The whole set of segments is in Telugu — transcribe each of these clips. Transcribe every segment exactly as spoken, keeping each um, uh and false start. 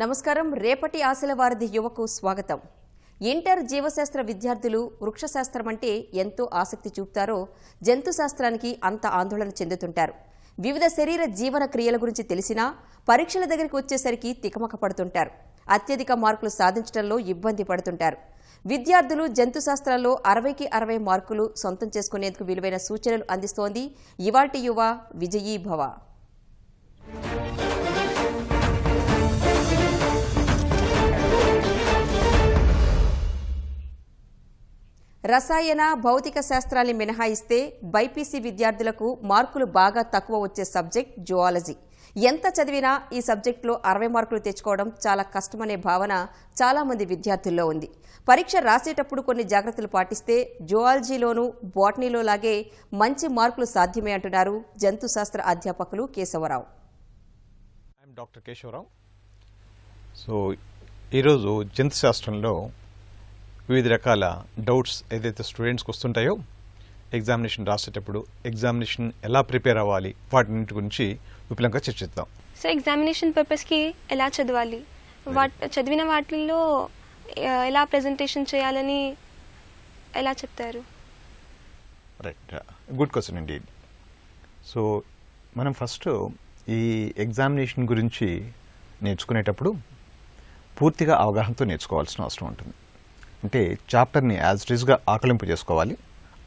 నమస్కారం రేపటి ఆశల వారధి యువకు స్వాగతం ఇంటర్ జీవశాస్త్ర విద్యార్థులు వృక్షశాస్త్రం అంటే ఎంతో ఆసక్తి చూపుతారో జంతు శాస్త్రానికి అంత ఆందోళన చెందుతుంటారు వివిధ శరీర జీవన క్రియల గురించి తెలిసినా పరీక్షల దగ్గరికి వచ్చేసరికి తికమక పడుతుంటారు అత్యధిక మార్కులు సాధించడంలో ఇబ్బంది పడుతుంటారు విద్యార్థులు జంతు శాస్త్రంలో అరవై కి అరవై మార్కులు సొంతం చేసుకునేందుకు విలువైన సూచనలు అందిస్తోంది ఇవాల్టి యువ విజయీ భవ రసాయన భౌతిక శాస్త్రాన్ని మినహాయిస్తే బైపీసీ విద్యార్థులకు మార్కులు బాగా తక్కువ వచ్చే సబ్జెక్ట్ జువాలజీ ఎంత చదివినా ఈ సబ్జెక్టులో అరవై మార్కులు తెచ్చుకోవడం చాలా కష్టమనే భావన చాలామంది విద్యార్థుల్లో ఉంది పరీక్ష రాసేటప్పుడు కొన్ని జాగ్రత్తలు పాటిస్తే జువాలజీలోనూ బాటనీలో లాగే మంచి మార్కులు సాధ్యమే అంటున్నారు జంతు శాస్త్ర అధ్యాపకులు Keshavarao. I'm doctor Keshavarao. So ఈరోజు జంతు శాస్త్రంలో వివిధ రకాల డౌట్స్ ఏదైతే స్టూడెంట్స్కి వస్తుంటాయో ఎగ్జామినేషన్ రాసేటప్పుడు ఎగ్జామినేషన్ ఎలా ప్రిపేర్ అవ్వాలి వాటిన్నింటి గురించి విపులంగా చర్చిద్దాం. సో ఎగ్జామినేషన్ పర్పస్కి ఎలా చదవాలి, చదివిన వాటిల్లో ఎలా ప్రెజెంటేషన్ చేయాలని ఎలా చెప్తారు? రైట్, గుడ్ క్వశ్చన్ అండి. సో మనం ఫస్ట్ ఈ ఎగ్జామినేషన్ గురించి నేర్చుకునేటప్పుడు పూర్తిగా అవగాహనతో నేర్చుకోవాల్సిన అవసరం ఉంటుంది. అంటే చాప్టర్ని యాజ్ టీజ్గా ఆకలింపు చేసుకోవాలి.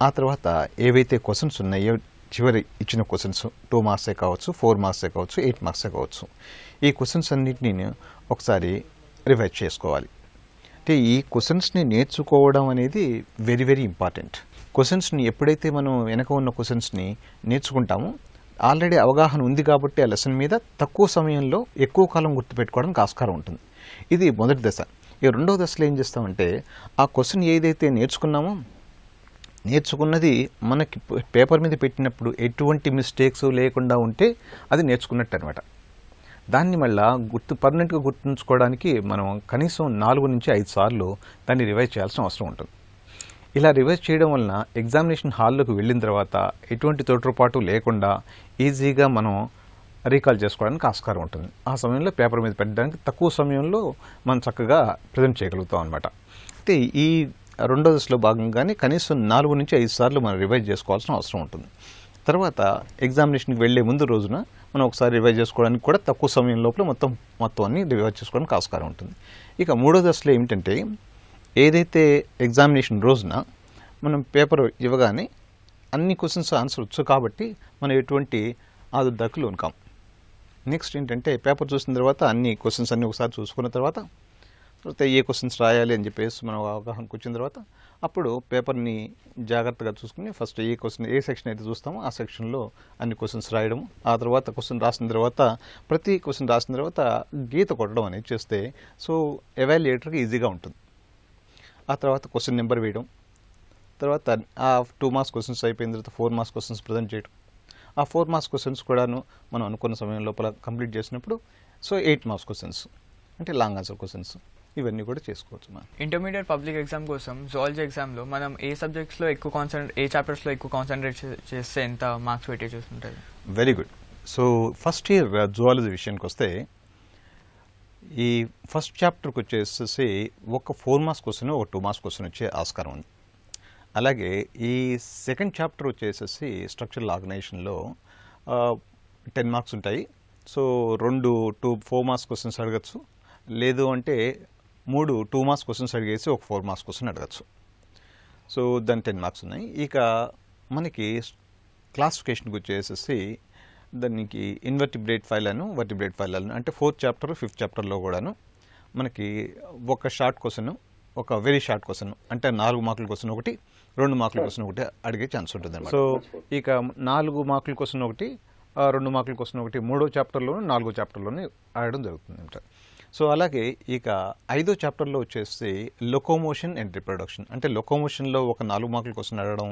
ఆ తర్వాత ఏవైతే క్వశ్చన్స్ ఉన్నాయో చివరి ఇచ్చిన క్వశ్చన్స్ టూ మార్క్సే కావచ్చు, ఫోర్ మార్క్సే కావచ్చు, ఎయిట్ మార్క్సే కావచ్చు, ఈ క్వశ్చన్స్ అన్నింటినీ ఒకసారి రివైజ్ చేసుకోవాలి. అంటే ఈ క్వశ్చన్స్ని నేర్చుకోవడం అనేది వెరీ వెరీ ఇంపార్టెంట్. క్వశ్చన్స్ని ఎప్పుడైతే మనం వెనక ఉన్న క్వశ్చన్స్ని నేర్చుకుంటామో ఆల్రెడీ అవగాహన ఉంది కాబట్టి ఆ లెసన్ మీద తక్కువ సమయంలో ఎక్కువ కాలం గుర్తుపెట్టుకోవడానికి ఆస్కారం ఉంటుంది. ఇది మొదటి దశ. ఈ రెండో దశలో ఏం చేస్తామంటే ఆ క్వశ్చన్ ఏదైతే నేర్చుకున్నామో నేర్చుకున్నది మనకి పేపర్ మీద పెట్టినప్పుడు ఎటువంటి మిస్టేక్స్ లేకుండా ఉంటే అది నేర్చుకున్నట్టు అనమాట. దాన్ని మళ్ళీ గుర్తు పర్మనెంట్గా గుర్తుంచుకోవడానికి మనం కనీసం నాలుగు నుంచి ఐదు సార్లు దాన్ని రివైజ్ చేయాల్సిన అవసరం ఉంటుంది. ఇలా రివైజ్ చేయడం వలన ఎగ్జామినేషన్ హాల్లోకి వెళ్ళిన తర్వాత ఎటువంటి తోటపాటు లేకుండా ఈజీగా మనం రీకాల్ చేసుకోవడానికి ఆస్కారం ఉంటుంది. ఆ సమయంలో పేపర్ మీద పెట్టడానికి తక్కువ సమయంలో మనం చక్కగా ప్రజెంట్ చేయగలుగుతాం అనమాట. అయితే ఈ రెండో దశలో భాగంగానే కనీసం నాలుగు నుంచి ఐదు సార్లు మనం రివైజ్ చేసుకోవాల్సిన అవసరం ఉంటుంది. తర్వాత ఎగ్జామినేషన్కి వెళ్ళే ముందు రోజున మనం ఒకసారి రివైజ్ చేసుకోవడానికి కూడా తక్కువ సమయం లోపల మొత్తం మొత్తం అన్ని రివైజ్ చేసుకోవడానికి ఆస్కారం ఉంటుంది. ఇక మూడో దశలో ఏమిటంటే ఏదైతే ఎగ్జామినేషన్ రోజున మనం పేపర్ ఇవ్వగానే అన్ని క్వశ్చన్స్ ఆన్సర్ వచ్చు కాబట్టి మనం ఎటువంటి ఆదుర్దాకులు ఉంటాం. నెక్స్ట్ ఏంటంటే పేపర్ చూసిన తర్వాత అన్ని క్వశ్చన్స్ అన్నీ ఒకసారి చూసుకున్న తర్వాత తర్వాత ఏ క్వశ్చన్స్ రాయాలి అని చెప్పేసి మనం అవగాహనకు వచ్చిన తర్వాత అప్పుడు పేపర్ని జాగ్రత్తగా చూసుకుని ఫస్ట్ ఏ క్వశ్చన్ ఏ సెక్షన్ అయితే చూస్తామో ఆ సెక్షన్లో అన్ని క్వశ్చన్స్ రాయడం, ఆ తర్వాత క్వశ్చన్ రాసిన తర్వాత ప్రతి క్వశ్చన్ రాసిన తర్వాత గీత కొట్టడం అనేది చేస్తే సో ఎవాల్యుయేటర్కి ఈజీగా ఉంటుంది. ఆ తర్వాత క్వశ్చన్ నెంబర్ వేయడం, తర్వాత ఆ టూ మార్క్స్ క్వశ్చన్స్ అయిపోయిన తర్వాత ఫోర్ మార్క్స్ క్వశ్చన్స్ ప్రజెంట్ చేయడం, ఆ ఫోర్ మార్క్స్ క్వశ్చన్స్ కూడాను మనం అనుకున్న సమయం లోపల కంప్లీట్ చేసినప్పుడు సో ఎయిట్ మార్క్స్ క్వశ్చన్స్ అంటే లాంగ్ ఆన్సర్ క్వశ్చన్స్ ఇవన్నీ కూడా చేసుకోవచ్చు మనం. ఇంటర్మీడియట్ పబ్లిక్ ఎగ్జామ్ కోసం జువాలజీ ఎగ్జామ్లో మనం ఏ సబ్జెక్ట్స్లో ఎక్కువ కాన్సన్ ఏ చాప్టర్స్లో ఎక్కువ కాన్సన్ట్రేట్ చేస్తే ఎంత మార్క్స్ వెయిటేజ్ వస్తుంటుంది? Very good. So first year zoology విషయానికి వస్తే ఈ ఫస్ట్ చాప్టర్కి వచ్చేసేసి ఒక ఫోర్ మార్క్స్ క్వశ్చన్ ఒక టూ మార్క్స్ క్వశ్చన్ వచ్చే ఆస్కారం ఉంది. అలాగే ఈ సెకండ్ చాప్టర్ వచ్చేసేసి స్ట్రక్చరల్ ఆర్గనైజేషన్లో టెన్ మార్క్స్ ఉంటాయి. సో రెండు టూ ఫోర్ మార్క్స్ క్వశ్చన్స్ అడగచ్చు, లేదు అంటే మూడు టూ మార్క్స్ క్వశ్చన్స్ అడిగేసి ఒక ఫోర్ మార్క్స్ క్వశ్చన్ అడగచ్చు. సో దాని టెన్ మార్క్స్ ఉన్నాయి. ఇక మనకి క్లాసిఫికేషన్కి వచ్చేసేసి దానికి invertebrate phylum vertebrate phylum అంటే ఫోర్త్ చాప్టర్ ఫిఫ్త్ చాప్టర్లో కూడాను మనకి ఒక షార్ట్ క్వశ్చన్ ఒక వెరీ షార్ట్ క్వశ్చన్ అంటే నాలుగు మార్కుల క్వశ్చన్ ఒకటి, రెండు మార్కుల క్వశ్చన్ ఒకటి అడిగే ఛాన్స్ ఉంటుంది. సో ఇక నాలుగు మార్కుల క్వశ్చన్ ఒకటి, రెండు మార్కుల క్వశ్చన్ ఒకటి మూడో చాప్టర్లోనూ నాలుగో చాప్టర్లోనూ అడగడం జరుగుతుంది అనమాట. సో అలాగే ఇక ఐదో చాప్టర్లో వచ్చేసి లొకోమోషన్ అండ్ రిప్రొడక్షన్ అంటే లొకోమోషన్లో ఒక నాలుగు మార్కుల క్వశ్చన్ అడగడం,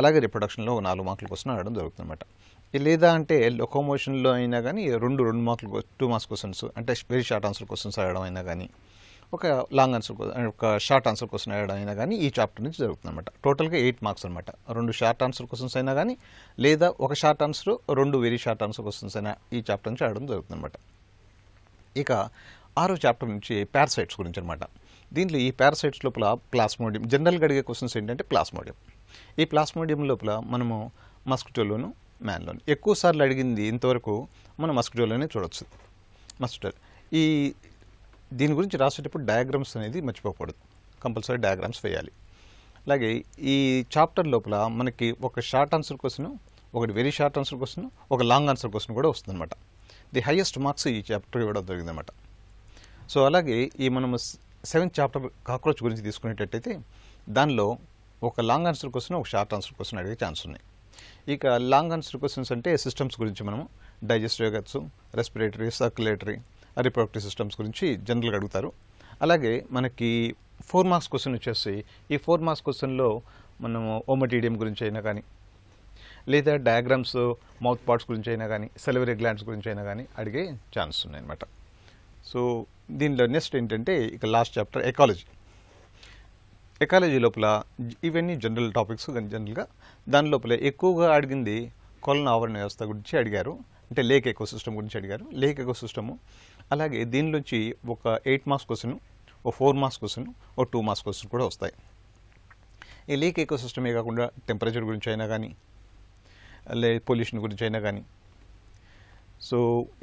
అలాగే రిప్రొడక్షన్లో ఒక నాలుగు మార్కుల క్వశ్చన్ అడగడం జరుగుతుంది అనమాట. లేదా అంటే లొకోమోషన్లో అయినా కానీ రెండు రెండు మార్కులు టూ మార్క్స్ క్వశ్చన్స్ అంటే వెరీ షార్ట్ ఆన్సర్ క్వశ్చన్స్ అడగడం అయినా కానీ ఒక లాంగ్ ఆన్సర్ ఒక షార్ట్ ఆన్సర్ క్వశ్చన్ అడగడం అయినా కానీ ఈ చాప్టర్ నుంచి జరుగుతుంది అనమాట. టోటల్గా ఎయిట్ మార్క్స్ అనమాట. రెండు షార్ట్ ఆన్సర్ క్వశ్చన్స్ అయినా కానీ లేదా ఒక షార్ట్ ఆన్సర్ రెండు వెరీ షార్ట్ ఆన్సర్ క్వశ్చన్స్ అయినా ఈ చాప్టర్ నుంచి అడగడం జరుగుతుంది అనమాట. ఇక ఆరో చాప్టర్ నుంచి పారాసైట్స్ గురించి అన్నమాట. దీంట్లో ఈ పారాసైట్స్ లోపల ప్లాస్మోడియం జనరల్గా అడిగే క్వశ్చన్స్ ఏంటంటే ప్లాస్మోడియం. ఈ ప్లాస్మోడియం లోపల మనము మస్కిటోలోను మ్యాన్లోను ఎక్కువసార్లు అడిగింది ఇంతవరకు మనం మస్కిటోలోనే చూడవచ్చు. మస్కిటో ఈ దీని గురించి రాసేటప్పుడు డయాగ్రామ్స్ అనేది మర్చిపోకూడదు, కంపల్సరీ డయాగ్రామ్స్ వేయాలి. అలాగే ఈ చాప్టర్ లోపల మనకి ఒక షార్ట్ ఆన్సర్ క్వశ్చన్, ఒకటి వెరీ షార్ట్ ఆన్సర్ క్వశ్చన్, ఒక లాంగ్ ఆన్సర్ క్వశ్చన్ కూడా వస్తుందన్నమాట. ది హైయెస్ట్ మార్క్స్ ఈ చాప్టర్ ఇవ్వడం జరిగిందన్నమాట. సో అలాగే ఈ మనము సెవెంత్ చాప్టర్ కాక్రోచ్ గురించి తీసుకునేటట్టయితే దానిలో ఒక లాంగ్ ఆన్సర్ క్వశ్చన్, ఒక షార్ట్ ఆన్సర్ క్వశ్చన్ అడిగే ఛాన్స్ ఉన్నాయి. ఇక లాంగ్ ఆన్సర్ క్వశ్చన్స్ అంటే సిస్టమ్స్ గురించి మనము digestive organs, respiratory, circulatory, reproductive systems గురించి జనరల్గా అడుగుతారు. అలాగే మనకి ఫోర్ మార్క్స్ క్వశ్చన్ వచ్చేసి ఈ ఫోర్ మార్క్స్ క్వశ్చన్లో మనము ఓమటీడియం గురించి అయినా కానీ, లేదా డయాగ్రామ్స్ మౌత్ పార్ట్స్ గురించి అయినా కానీ, సెలవరీ గ్లాండ్స్ గురించి అయినా కానీ అడిగే ఛాన్స్ ఉన్నాయన్నమాట. సో దీనిలో నెక్స్ట్ ఏంటంటే ఇక లాస్ట్ చాప్టర్ ఎకాలజీ. ఎకాలజీ లోపల ఇవన్నీ జనరల్ టాపిక్స్ కానీ జనరల్గా దాని లోపల ఎక్కువగా అడిగింది కొలన ఆవరణ వ్యవస్థ గురించి అడిగారు, అంటే లేక్ ఎకో సిస్టమ్ గురించి అడిగారు, లేక్ ఎకో సిస్టము. అలాగే దీనిలోంచి ఒక ఎయిట్ మార్క్స్ క్వశ్చన్, ఓ ఫోర్ మార్క్స్ క్వశ్చన్, ఓ టూ మార్క్స్ క్వశ్చన్ కూడా వస్తాయి. ఈ లేక్ ఎకో సిస్టమే కాకుండా టెంపరేచర్ గురించి అయినా కానీ, లే పొల్యూషన్ గురించి అయినా కానీ. సో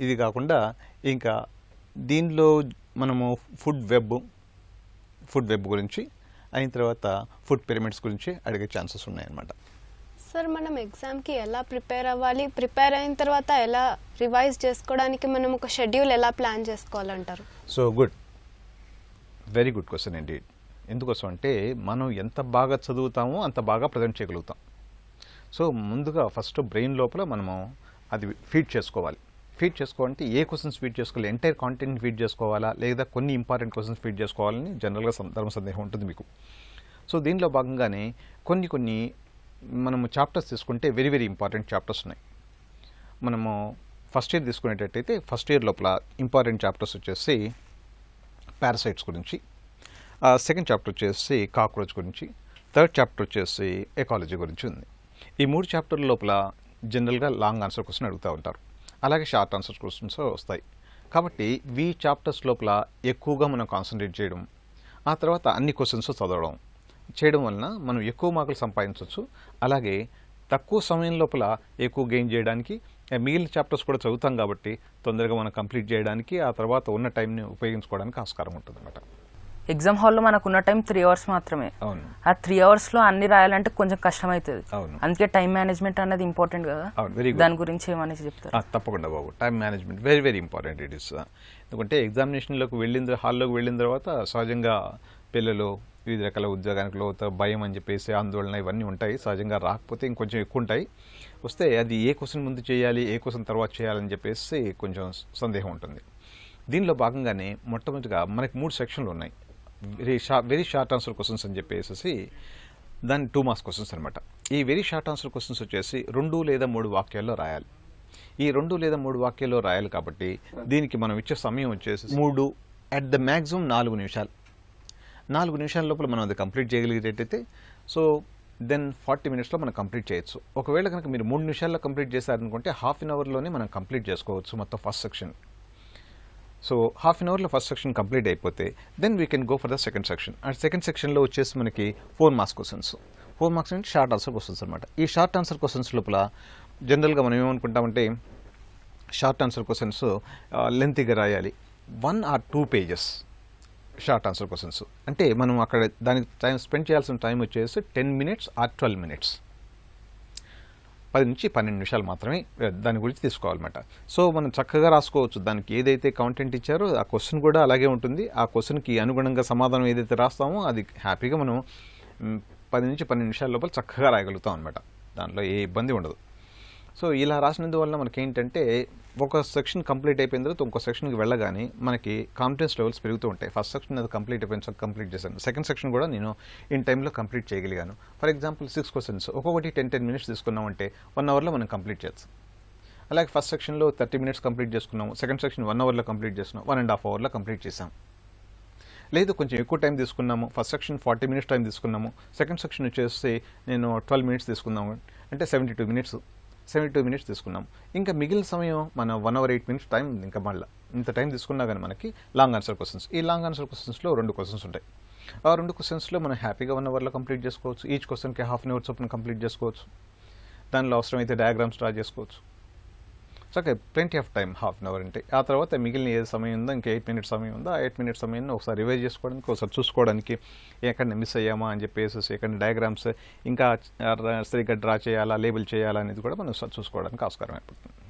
ఇది కాకుండా ఇంకా దీనిలో మనము ఫుడ్ వెబ్ ఫుడ్ వెబ్ గురించి, అయిన తర్వాత ఫుడ్ పిరమిడ్స్ గురించి అడిగే ఛాన్సెస్ ఉన్నాయన్నమాట. సార్, మనం ఎగ్జామ్కి ఎలా ప్రిపేర్ అవ్వాలి, ప్రిపేర్ అయిన తర్వాత ఎలా రివైజ్ చేసుకోవడానికి మనం ఒక షెడ్యూల్ ఎలా ప్లాన్ చేసుకోవాలంటారు? So good, very good question అండి. ఎందుకోసం అంటే మనం ఎంత బాగా చదువుతామో అంత బాగా ప్రజెంట్ చేయగలుగుతాం. సో ముందుగా ఫస్ట్ బ్రెయిన్ లోపల మనము అది ఫీడ్ చేసుకోవాలి. ఫీడ్ చేసుకోవాలంటే ఏ క్వశ్చన్స్ ఫీడ్ చేసుకోవాలి, ఎంటైర్ కాంటెంట్ ఫీడ్ చేసుకోవాలా, లేదా కొన్ని ఇంపార్టెంట్ క్వశ్చన్స్ ఫీడ్ చేసుకోవాలని జనరల్గా సందర్భ సందేహం ఉంటుంది మీకు. సో దీనిలో భాగంగానే కొన్ని కొన్ని మనము చాప్టర్స్ తీసుకుంటే వెరీ వెరీ ఇంపార్టెంట్ చాప్టర్స్ ఉన్నాయి. మనము ఫస్ట్ ఇయర్ తీసుకునేటట్టయితే ఫస్ట్ ఇయర్ లోపల ఇంపార్టెంట్ చాప్టర్స్ వచ్చేసి పారాసైట్స్ గురించి, సెకండ్ చాప్టర్ వచ్చేసి కాక్రోచ్ గురించి, థర్డ్ చాప్టర్ వచ్చేసి ఎకాలజీ గురించి ఉంది. ఈ మూడు చాప్టర్ల లోపల జనరల్గా లాంగ్ ఆన్సర్ క్వశ్చన్ అడుగుతూ ఉంటారు, అలాగే షార్ట్ ఆన్సర్ క్వశ్చన్స్ వస్తాయి. కాబట్టి ఈ చాప్టర్స్ లోపల ఎక్కువగా మనం కాన్సన్ట్రేట్ చేయడం, ఆ తర్వాత అన్ని క్వశ్చన్స్ చదవడం చేయడం వలన మనం ఎక్కువ మార్కులు సంపాదించవచ్చు. అలాగే తక్కువ సమయం లోపల ఎక్కువ గెయిన్ చేయడానికి, మిగిలిన చాప్టర్స్ కూడా చదువుతాం కాబట్టి తొందరగా మనం కంప్లీట్ చేయడానికి, ఆ తర్వాత ఉన్న టైంని ఉపయోగించుకోవడానికి ఆస్కారం ఉంటుంది అన్నమాట. ఎగ్జామ్ హాల్లో మనకు ఉన్న టైం త్రీ అవర్స్ మాత్రమే. అవును, ఆ త్రీ అవర్స్లో అన్ని రాయాలంటే కొంచెం కష్టమవుతుంది. అవును, అందుకే టైం మేనేజ్మెంట్ అనేది ఇంపార్టెంట్ కదా. అవును, వెరీ గుడ్. దాని గురించి ఏమనేసి చెప్తారు? తప్పకుండా బాబు, time management very very important it is. ఎందుకంటే ఎగ్జామినేషన్లోకి వెళ్ళిన హాల్లోకి వెళ్ళిన తర్వాత సహజంగా పిల్లలు వివిధ రకాల ఉద్యోగానికి లోత భయం అని చెప్పేసి ఆందోళన ఇవన్నీ ఉంటాయి. సహజంగా రాకపోతే ఇంకొంచెం ఎక్కువ ఉంటాయి, వస్తే అది ఏ క్వశ్చన్ ముందు చేయాలి, ఏ క్వశ్చన్ తర్వాత చేయాలని చెప్పేసి కొంచెం సందేహం ఉంటుంది. దీనిలో భాగంగానే మొట్టమొదటిగా మనకి మూడు సెక్షన్లు ఉన్నాయి. Very short very short answer questions అని చెప్పేసి దాని టూ మార్క్స్ క్వశ్చన్స్ అనమాట. ఈ వెరీ షార్ట్ ఆన్సర్ క్వశ్చన్స్ వచ్చేసి రెండు లేదా మూడు వాక్యాల్లో రాయాలి. ఈ రెండు లేదా మూడు వాక్యాల్లో రాయాలి కాబట్టి దీనికి మనం ఇచ్చే సమయం వచ్చేసి మూడు, అట్ ద మ్యాక్సిమం నాలుగు నిమిషాలు. నాలుగు నిమిషాల లోపల మనం అది కంప్లీట్ చేయగలిగేటట్టయితే సో దెన్ ఫార్టీ మినిట్స్లో మనం కంప్లీట్ చేయొచ్చు. ఒకవేళ కనుక మీరు మూడు నిమిషాల్లో కంప్లీట్ చేశారనుకుంటే హాఫ్ అన్ అవర్లోనే మనం కంప్లీట్ చేసుకోవచ్చు మొత్తం first section. So half an అవర్లో ఫస్ట్ సెక్షన్ కంప్లీట్ అయిపోతే then we can go for the second section. And second సెక్షన్లో వచ్చేసి మనకి four marks questions. Four marks అంటే షార్ట్ ఆన్సర్ క్వశ్చన్స్ అనమాట. ఈ షార్ట్ ఆన్సర్ క్వశ్చన్స్ లోపల జనరల్గా మనం ఏమనుకుంటామంటే షార్ట్ ఆన్సర్ క్వశ్చన్స్ లెంతీగా రాయాలి, one or two pages short answer questions. అంటే మనం అక్కడ దానికి టైం స్పెండ్ చేయాల్సిన టైం వచ్చేసి ten minutes or twelve minutes పది నుంచి పన్నెండు నిమిషాలు మాత్రమే దాని గురించి తీసుకోవాలన్నమాట. సో మనం చక్కగా రాసుకోవచ్చు, దానికి ఏదైతే కాంటెంట్ ఇచ్చారో ఆ క్వశ్చన్ కూడా అలాగే ఉంటుంది. ఆ క్వశ్చన్కి అనుగుణంగా సమాధానం ఏదైతే రాస్తామో అది హ్యాపీగా మనం పది నుంచి పన్నెండు నిమిషాల లోపల చక్కగా రాయగలుగుతాం అనమాట. దాంట్లో ఏ ఇబ్బంది ఉండదు. సో ఇలా రాసినందువల్ల మనకేంటంటే ఒక సెక్షన్ కంప్లీట్ అయిపోయిన తర్వాత ఇంకో సెక్షన్కి వెళ్ళగానే మనకి కాన్ఫిడెన్స్ లెవెల్స్ పెరుగుతూ ఉంటాయి. ఫస్ట్ సెక్షన్ అది కంప్లీట్ అయిపోయిన కంప్లీట్ చేశాను, సెకండ్ సెక్షన్ కూడా నేను ఇన్ టైంలో కంప్లీట్ చేయగలిగాను. ఫర్ ఎగ్జాంపుల్ సిక్స్ క్వశ్చన్స్ ఒక్కొక్కటి టెన్ టెన్ మినిట్స్ తీసుకున్నామంటే వన్ అవర్లో మనం కంప్లీట్ చేస్తాం. అలాగే ఫస్ట్ సెక్షన్లో థర్టీ మినిట్స్ కంప్లీట్ చేసుకున్నాము, సెకండ్ సెక్షన్ వన్ అవర్లో కంప్లీట్ చేస్తున్నాం, వన్ అండ్ హాఫ్ అవర్లో కంప్లీట్ చేసాం. లేదు కొంచెం ఎక్కువ టైం తీసుకున్నాము, first section forty minutes time తీసుకున్నాము, సెకండ్ సెక్షన్ వచ్చేసి నేను ట్వెల్వ్ మినిట్స్ తీసుకున్నాము, అంటే seventy two minutes. seventy-two minutes తీసుకున్నాం. ఇంకా మిగిలిన సమయం మనం one hour eight minutes time ఇంకా మళ్ళీ ఇంత టైం తీసుకున్నా కానీ మనకి లాంగ్ ఆన్సర్ క్వశ్చన్స్. ఈ లాంగ్ ఆన్సర్ క్వశ్చన్స్లో రెండు క్వశ్చన్స్ ఉంటాయి. ఆ రెండు క్వశ్చన్స్లో మనం హ్యాపీగా వన్ అవర్లో కంప్లీట్ చేసుకోవచ్చు. ఈచ్ క్వశ్చన్కి హాఫ్ అన్ అవర్ చొప్పున కంప్లీట్ చేసుకోవచ్చు. దానిలో అవసరమైతే డయాగ్రామ్స్ డ్రా చేసుకోవచ్చు. So okay, plenty of time half an hour అంటే. ఆ తర్వాత మిగిలిన ఏ సమయం ఉందో, ఇంకా ఎయిట్ మినిట్స్ సమయం ఉందో, ఆ ఎయిట్ మినిట్స్ సమయాన్ని ఒకసారి రివైజ్ చేసుకోవడానికి, ఒకసారి చూసుకోవడానికి ఎక్కడ మిస్ అయ్యామా అని చెప్పేసి, ఎక్కడ డయాగ్రామ్స్ ఇంకా సరిగ్గా డ్రా చేయాలా, లేబుల్ చేయాలా అనేది కూడా మనం చూసుకోవడానికి ఆస్కారం ఏర్పడుతుంది.